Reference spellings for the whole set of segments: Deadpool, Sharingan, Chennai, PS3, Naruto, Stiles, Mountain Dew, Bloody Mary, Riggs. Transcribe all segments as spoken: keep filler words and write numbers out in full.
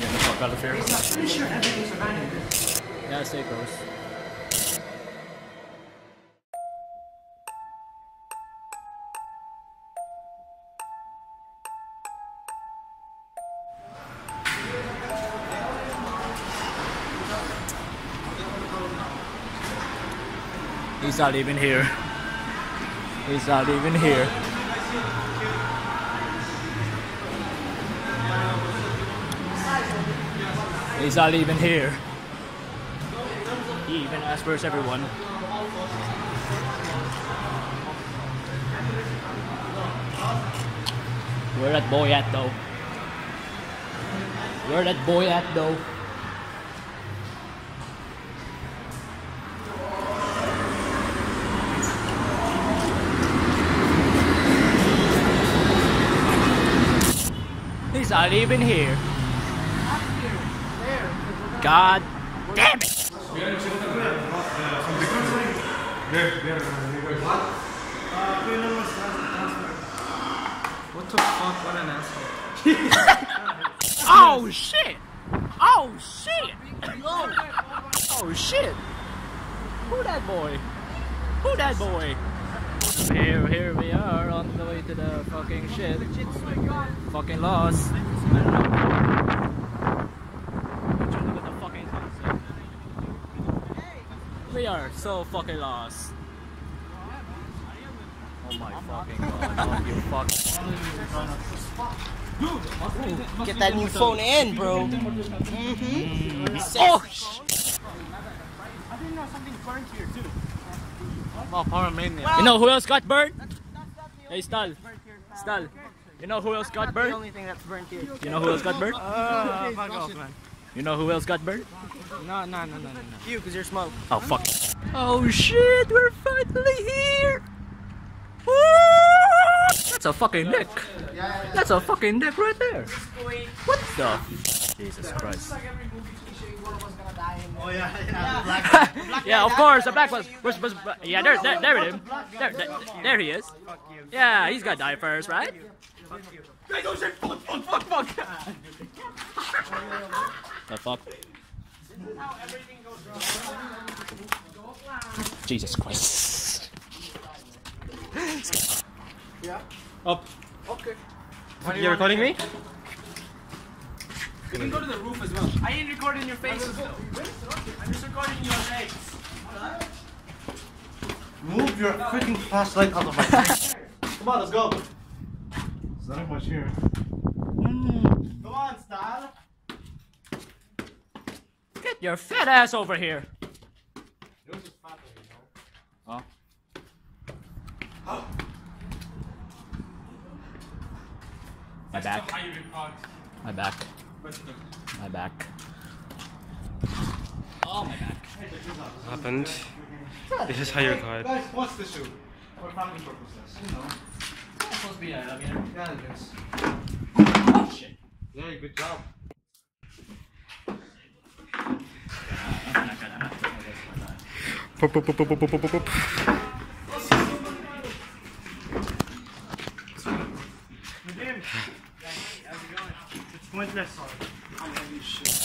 We're getting the fuck out of here. I'm pretty sure everything's reminding me. Gotta stay close. He's not even here. He's not even here. He's not even here. He even asperses everyone. Where that boy at though? Where that boy at though? He's not even here. God damn it! We are in Chennai, not uh, some different side. There, there, there. What? Uh, Payload was transferred. What the fuck? What an asshole. Oh shit! Oh shit! Oh shit! Who that boy? Who that boy? Here, here we are on the way to the fucking shit. Fucking lost. I don't know. We are so fucking lost. Oh my fucking god, oh you fuck. Get that new phone in, bro. Mm-hmm. Mm. Oh shit. I didn't know something burned here too. Oh, power mania. You know who else got burnt? Hey Stiles. Stiles. You know who else got burnt? The only thing that's burnt here. You know who else got burnt? Uh, fuck off, man. You know who else got burnt? No, no, no, no, no. You, because you're smoke. Oh, fuck. Oh, shit, we're finally here! Woo! That's a fucking neck. That's a fucking neck right there. What the? Jesus Christ. Oh, yeah, yeah. Yeah, of course, the black one. Yeah, there, there, there it is. There, there, there he is. Yeah, he's gotta die first, right? Fuck, fuck, fuck, fuck. The fuck? This is how everything goes wrong. Jesus Christ. Yeah. Up. Okay. What, you, you recording me? You can go to the roof as well. I ain't recording your faces though. I'm just recording your legs. Move your freaking flashlight out of my face. Come on, let's go. There's not much here. Mm. Come on, Star. Get your fat ass over here! Yours is fatter, you know? Oh. Oh. My back. My back. My back. Oh, my back. What happened? This is how you record. Guys, what's the shoe? For family purposes, you know. It's not supposed to be that, I mean. Yeah, it is. Oh, shit. Yeah, good job. Pop, pop, pop, pop, pop, pop, pop. It's pointless. Holy shit.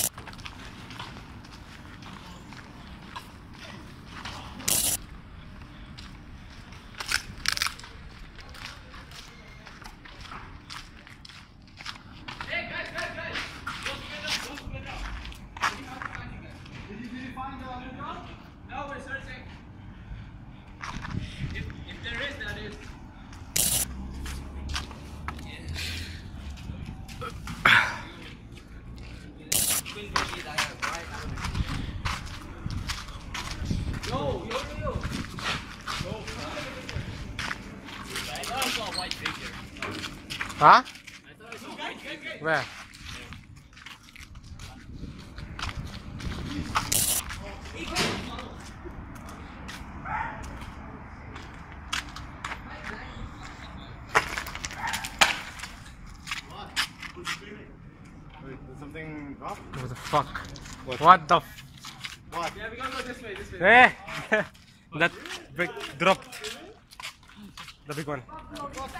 Huh? Where? Wait, did something drop? What the fuck? What, what the f- What? Yeah, we gotta go this way, this way. Hey! That brick dropped. The big one.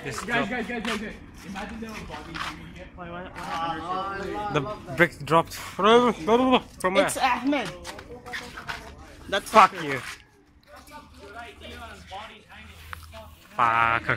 Guys, guys, guys, guys, guys. Imagine there were bodies you get by one. The brick dropped from where? It's Ahmed. That's fuck you. Fuck.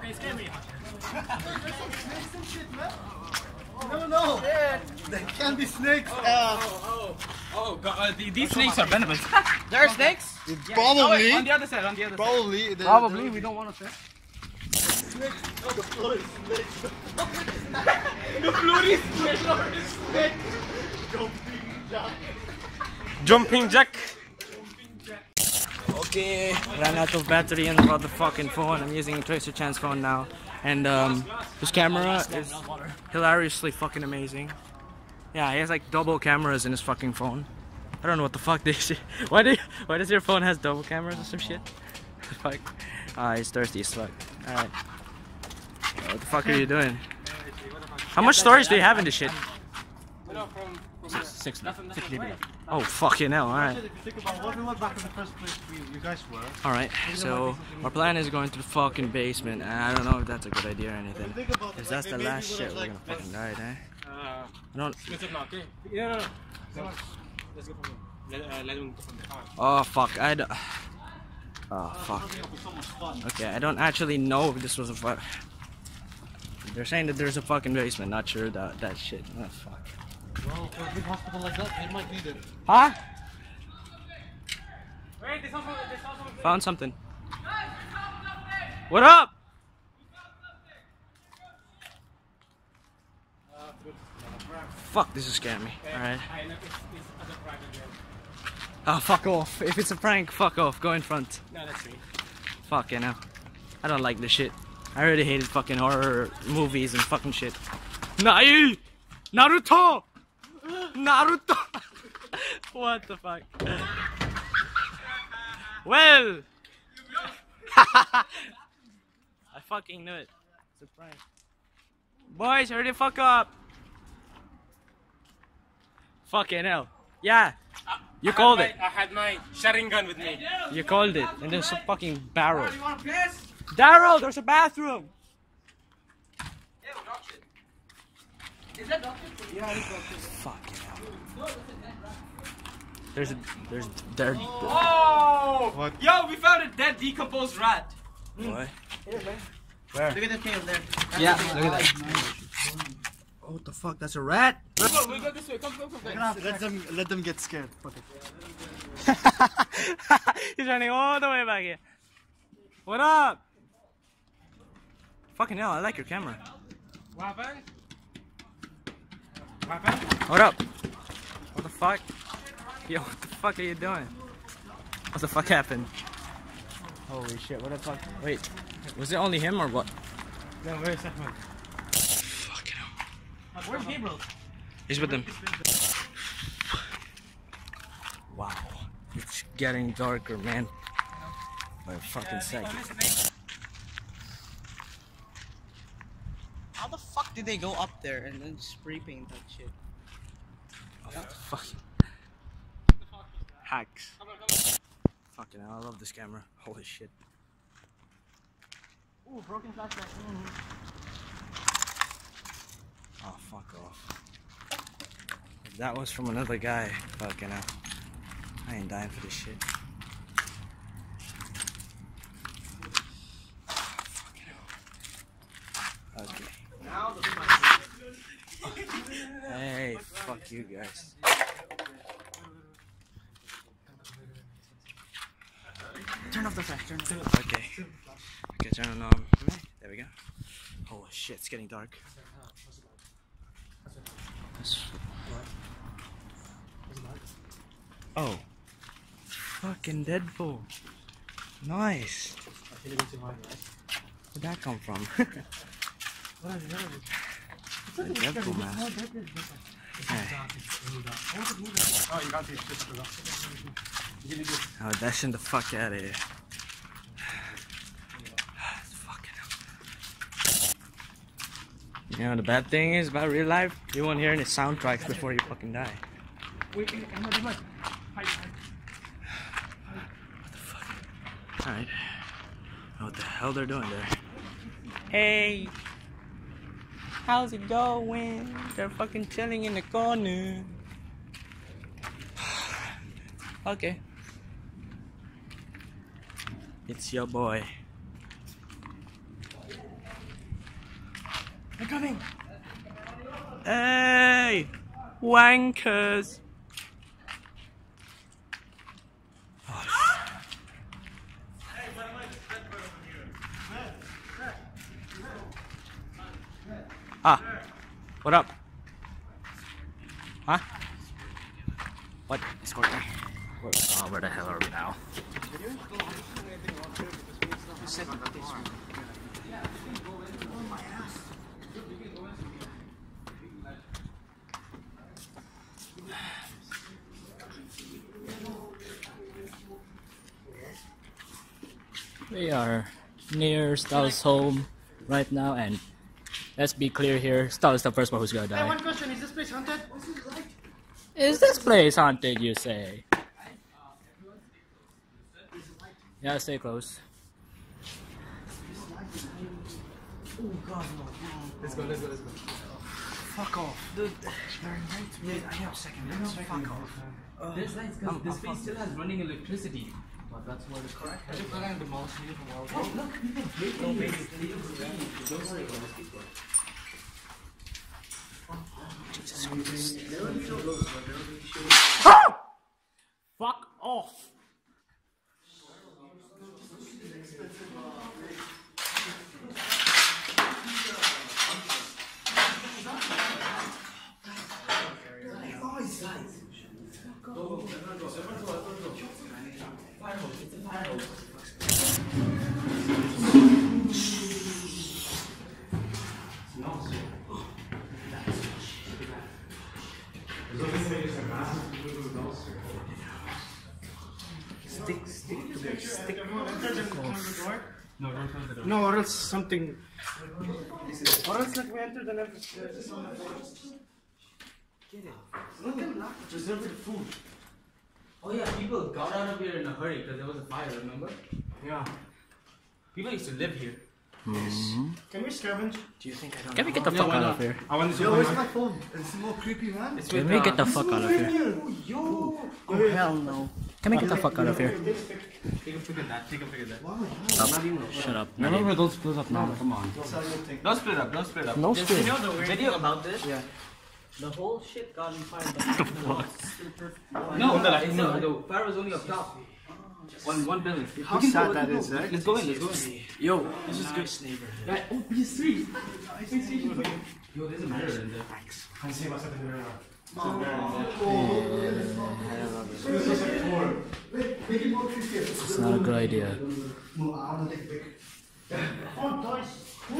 Okay, scare me. There's some shit, man. No, no. There can be snakes. Oh, oh, oh. oh God. Uh, the, these snakes are venomous. There are snakes? Yeah. Probably. Oh, on the other side, on the other probably, side. Probably. Probably, we don't want to say. Snakes. No, the floor is snakes. The floor is snakes. Snake. Jumping jack. Jumping jack. Okay, ran out of battery in the motherfucking phone. I'm using Tracer Chan's phone now. And um, his camera is hilariously fucking amazing. Yeah, he has like double cameras in his fucking phone. I don't know what the fuck they shit. Why do you, why does your phone has double cameras or some shit? Fuck. Ah, uh, he's thirsty as fuck. Alright. What the fuck are you doing? How much storage do you have in this shit? Six, nothing, nothing, six, nothing. Oh fucking hell, alright. Alright, so our plan is going to the fucking basement, and I don't know if that's a good idea or anything. Because that's the last shit we're gonna fucking die, eh? Uh, no. Yeah, no, no. Oh fuck, I don't. Oh fuck. Okay, I don't actually know if this was a fuck. They're saying that there's a fucking basement, not sure that that shit. Oh fuck. Well, for a big hospital like that, they might need it. Huh? Wait, they saw something. They saw something. Found something. Guys, we saw something. What up? We found something. Uh, fuck, this is scaring me. Okay. Alright. Oh, fuck off. If it's a prank, fuck off. Go in front. No, that's me. Fuck, you know. I don't like this shit. I already hated fucking horror movies and fucking shit. Nai! Naruto! Naruto! What the fuck? Well! I fucking knew it. Surprise. Boys, hurry the fuck up! Fucking hell. Yeah! You I called it. My, I had my Sharingan with me. You called it. And there's a fucking barrel. Daryl, there's a bathroom! Is that doctor? Yeah, it's doctor. Fucking hell. There's a there's there. Oh! What? Yo, we found a dead decomposed rat. What? Here, man. Where? Look at the tail there. That's yeah. The look at that. Oh, what the fuck? That's a rat. Come on, we go this way. Come, come, come. Let back. them let them get scared. Fuck it. He's running all the way back here. What up? Fucking hell! I like your camera. What happened? What up? What the fuck? Yo, what the fuck are you doing? What the fuck happened? Holy shit, what the fuck? Wait, was it only him or what? No, where's that one? Fucking hell. Where's Gabriel? He's with them. Wow, it's getting darker, man. By a fucking second. How the fuck did they go up there and then spray paint that shit? Oh, yeah. Fuck. Hacks. Come on, come on. Fucking hell, I love this camera. Holy shit. Ooh, broken flashlight. Mm-hmm. Oh, fuck off. If that was from another guy, fucking hell. I ain't dying for this shit. Okay. Hey, fuck you guys. Turn off the flash, turn off the flash. Okay. Okay, turn on um, there we go. Holy shit, it's getting dark. Oh. Fucking Deadpool. Nice. Where'd that come from? What is that? Deadpool mask. Oh, you got these pistols off. Oh, dashing the fuck out of here. It's fucking up. You know, the bad thing is about real life, you won't hear any soundtracks before you fucking die. Wait, wait, I'm not doing much. Hide, hide. What the fuck? Alright. What the hell they're doing there? Hey! How's it going? They're fucking chilling in the corner. Okay. It's your boy. They're coming! Hey! Wankers! Oh, ah, what up? Huh? What? It's going on. Oh, where the hell are we now? We are near Stiles' home right now, and let's be clear here, Stiles is the first one who's gonna die. Hey, one question, is this place haunted? Is this place haunted, you say? Yeah, stay close. Oh god, no. Let's go, let's go, let's go. Fuck off. Dude, they're in right. Yeah, I have a second. No, fuck off. Uh, There's lights, because um, this place still has running electricity. But that's what it's correct. I just got the most beautiful world. Oh, look, you can break no baby. Don't worry about this people. Jesus Christ. Fuck off. Stick, stick to the stick. No, don't close the door. No, or else something. Or else, like, we enter the next. Get it. Look at that. Reserve the food. Oh, yeah, people got out of here in a hurry because there was a fire, remember? Yeah. People used to live here. Mm-hmm. Can we scavenge? Do you think I don't Can know? we get the yeah, fuck out of here? I want to yo, where's my phone? It's more creepy, man. It's Can we get the fuck out of here? here? Oh, yo. Oh, oh, hell no. Can we get the fuck out of here? Take a pick at that. Take a pick at that. Wow, wow. Shut up. No, no, no, don't split up now. No, come on. Don't split up. Don't split up. No split. You know the weird video about this? Yeah. The whole shit got in fire. What? No, no, the fire was only up top. One, one building. How sad that is, right? Let's go in, let's go in. Yo, this is good neighborhood. Oh, P S three! P S three! Yo, there's a mirror in there. Can't see what's happening right now. It's not a good idea. No, I want to take big. Four toys!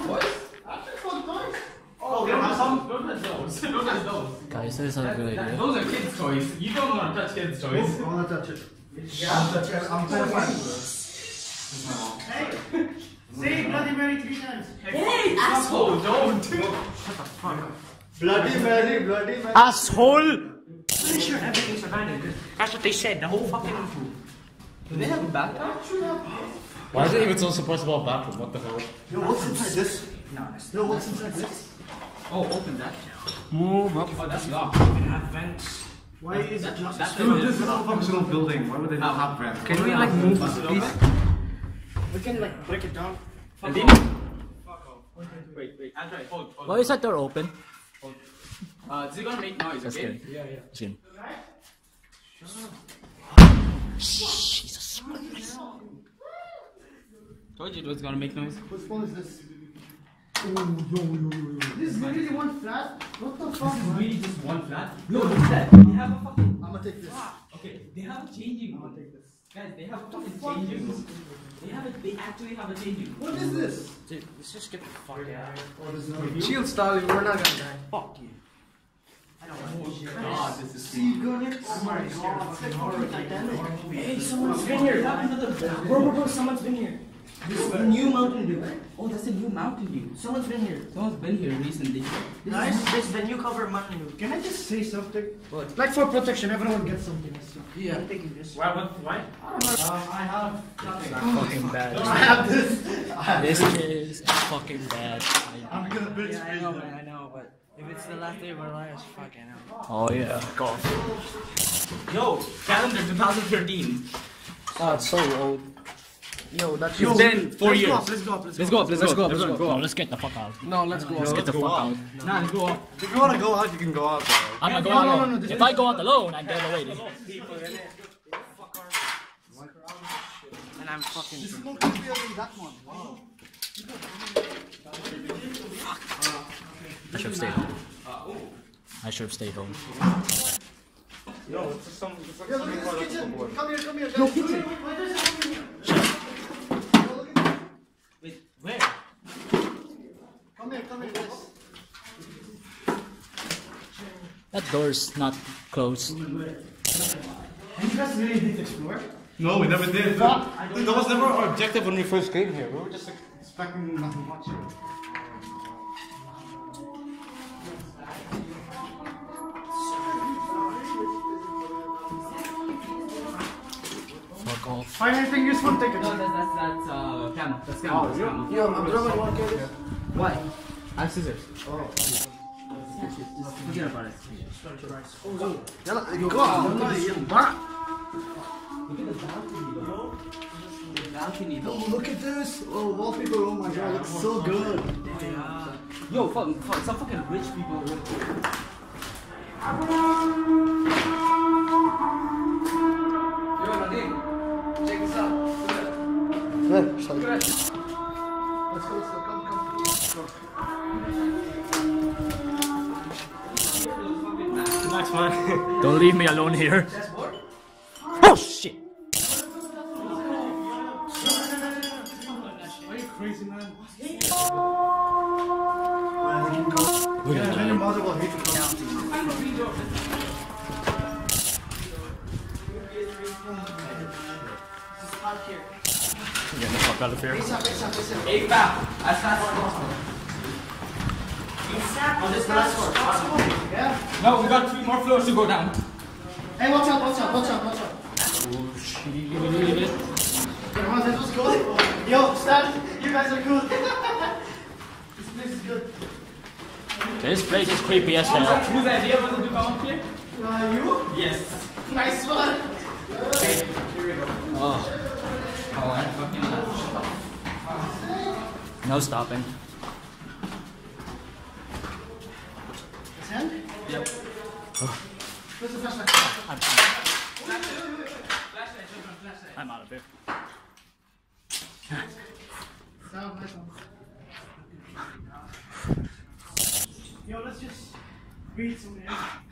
What? After four toys? Oh, okay, some, don't touch those. Don't touch those. Guys, that's not a good idea. Those are kids' toys. You don't want to touch kids' toys. I want to touch it. Yeah, I'm touching it. I'm terrified. Hey! Say Bloody Mary three times. Hey, asshole! Don't! Shut the fuck up. Bloody Mary, Bloody Mary. Asshole! Pretty sure everything's abandoned. That's what they said, the whole fucking room. Do they have a bathroom? Why is it even so supposed about a bathroom? What the hell? Yo, what's inside this? No, it's no, what's inside this? Oh, open that. Move up. Oh, that's locked. It have vents. Why that, is it just that, dude, this is a functional building. Why would they not have vents? Can we like move this piece? We can like break it down. Fuck off. Wait, wait, I'll try. Hold, hold. Why is that door open? Hold. Uh, is it gonna make noise, that's okay? Good. Yeah, yeah. It's good. Shut up. Jesus Christ. Told you it was gonna make noise. Which phone is this? Oh, yo, yo, yo, yo. This is really one flat? What the fuck? This is really just one flat? No, look at that. They have a fucking... I'm gonna take this. Okay, they have a changing room. I'm gonna take this. Guys, they have a fucking changing room. They have a... They actually have a changing room. What is this? Dude, let's just get the fuck out of here. Chill, Starling. We're not gonna die. Fuck you. I don't like oh, this God, this is see, good. Good. Oh my God, this is horrible. Hey, someone's been here. Bro, bro, bro, someone's been here. This is a new Mountain Dew. Oh, that's a new Mountain Dew. Someone's been here. Someone's been here recently. This nice. Is this the new cover of Mountain Dew. Can I just say something? What? Like for protection, everyone gets something. So yeah. I'm taking this. Why? What? Why? I don't know. Uh, I have nothing. Oh, fucking bad. I have this. I have this. This is fucking bad. I'm gonna bitch. Yeah, I know, man. I know, but if it's the last day of our lives, fucking hell. Oh yeah. God. Yo, calendar two thousand thirteen. Oh, it's so old. Yo, that's yo, then four let's years. Go up, let's go up. Let's, let's go up. Let's, let's go up. Let's go up. Let's go up. No, let's get the fuck out. No, let's go. No, let's, let's get the fuck out. out. Nah, let's go up. If you wanna go out, you can go out. Bro. I'm not going no, out. No, no, no, if I go out alone, I get away. And I'm fucking. This is not gonna be that one. Wow. Fuck. I should have stayed home. I should have stayed home. Yo, it's some. Yo, look at this kitchen. Come here, come here. No kitchen. Where? Come here, come here, guys. That door's not closed. Have you guys really did explore? No, we never did. That, that was never our objective when we first came here. We were just expecting nothing much. Find anything useful, take it. No, that's, that's, that's, uh, camera. That's camera. Oh, yeah. Yo, I'm dropping one K. Why? I have scissors. Oh. Forget about it. Oh, go. Go on. Oh, look at this. Oh, wallpaper. Oh my God, looks so good. Yo, fuck, fuck, some fucking rich people with. Let's go, let's go, come, come, come. Nice one. Don't leave me alone here. Oh shit! Are you crazy, man? We're gonna do it. Your mother will hate you. Here. I'm getting the fuck out of here. Face up, face up, face up. Eight back. As fast as possible. On this last one. Yeah. No, we got three more floors to go down. Hey, watch out, watch out, watch out, watch out. Oh, shit. Everyone, this was good. Yo, Stan, you guys are good. This place is good. This place is creepy as hell. Whose idea was to do count here? Uh, you? Yes. Nice one. Okay, here we go. Oh. No stopping. This hand? Yep. Oh. Where's the flashlight? I'm, I'm out of here. Yo, let's just read some air.